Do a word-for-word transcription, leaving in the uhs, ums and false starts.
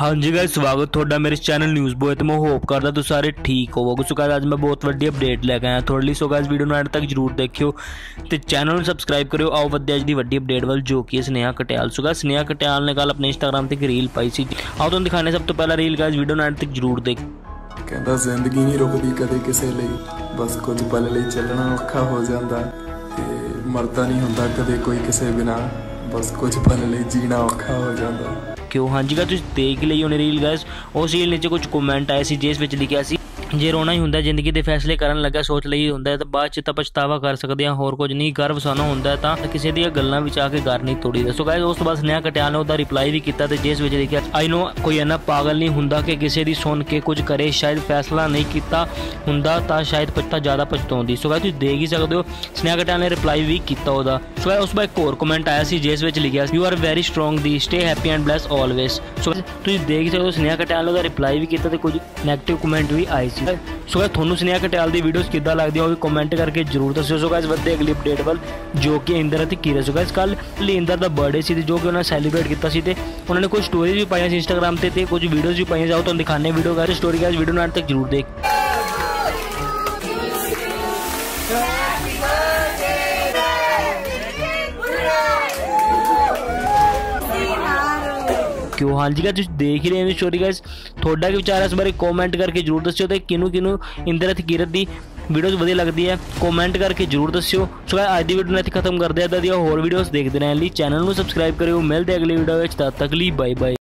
हाँ जी गाइस, स्वागत थोड़ा मेरे चैनल न्यूज़ बॉय। तो मैं होप करता तो सारे ठीक होवोगे। सो गाइस आज मैं बहुत बड़ी अपडेट लेके आया थोड़ी। सो गाइस वीडियो एंड तक जरूर देखियो तो चैनल सब्सक्राइब करो। आओ बदे आज की वड्डी अपडेट वाल जो कि स्नेहा कटियाल। सो गाइस स्नेहा कटियाल ने कल अपने इंस्टाग्राम से एक रील पाई सी। आओ तुम दिखाने सब तो पहला रील गाइस वीडियो एंड तक जरूर देख। कहता जिंदगी नहीं रुकती कदे किसे लई, बस कुछ पल लई चलना औखा हो जाता, मरता नहीं हुंदा कदे कोई किसे बिना, बस कुछ पल लई जीना औखा हो जाता। क्यों हाँ जी गाइस तुसीं देख लई उन्हें रील गाइस। उस रील नीचे कुछ कमेंट आए सी जिस विच लिखिया सी जे रोना ही हुंदा जिंदगी दे फैसले करन लग्या सोच लई हुंदा तां बाद च तां पछतावा कर सकदे हां, होर कुछ नहीं। गर्व सानू हुंदा तां किसे दी गल्लां विच आ के घर नहीं तोड़ी। दसो गाइस उस तों बाद स्नेहा कटियाल ने उहदा रिप्लाई भी कीता ते जिस विच लिखिया आई नो कोई इन्ना पागल नहीं हुंदा कि किसे दी सुन के कुछ करे, शायद फैसला नहीं कीता हुंदा तां शायद पछता ज़्यादा पछताउंदी। सो गाइस तुसीं देख ही सकदे हो स्नेहा कटियाल ने रिप्लाई भी कीता उहदा। सो गाइस उस बाद एक होर कमेंट आया सी जिस विच लिखिया यू आर वेरी स्ट्रॉन्ग दी stay happy and bless always. So तुसीं देख ही सकदे हो स्नेहा कटियाल ने उहदा रिप्लाई भी कीता ते कुछ नैगेटिव कमेंट भी आए। सो गाइस थोनू स्नेहा कटियाल की वीडियोस किद्दां लगदियां ओह भी कमेंट करके जरूर दस्सियो। सो गाइस वधदे अगली अपडेट वाल जो कि इंदर अथ कीरथ। सो गाइस कल इंदर दा बर्थडे सी जो कि उन्होंने सैलीब्रेट किया सी ते उन्होंने कुछ स्टोरीज भी पाई इंस्टाग्राम से ते कुछ वीडियोस भी पाई। जाओ तुहानू दिखाने video guys story guys video नाल तक जरूर देख। क्यों हाँ जी गाइस तुसीं देख ही रहे हो स्टोरी गाइस। थोड़ा क्या विचार है इस बारे कमेंट करके जरूर दस्सियो ते किनू किनू इंदर अथ कीरथ दी वीडियोस वधिया लगदी है कमेंट करके जरूर दस्सियो। सो गाइस आज दी वीडियो इत्थे खत्म करदे आं। इदां दी होर वीडियोस देखदे रहण लई चैनल नू सबसक्राइब करियो। मिलदे अगली वीडियो विच, तद तक लई बाय बाय।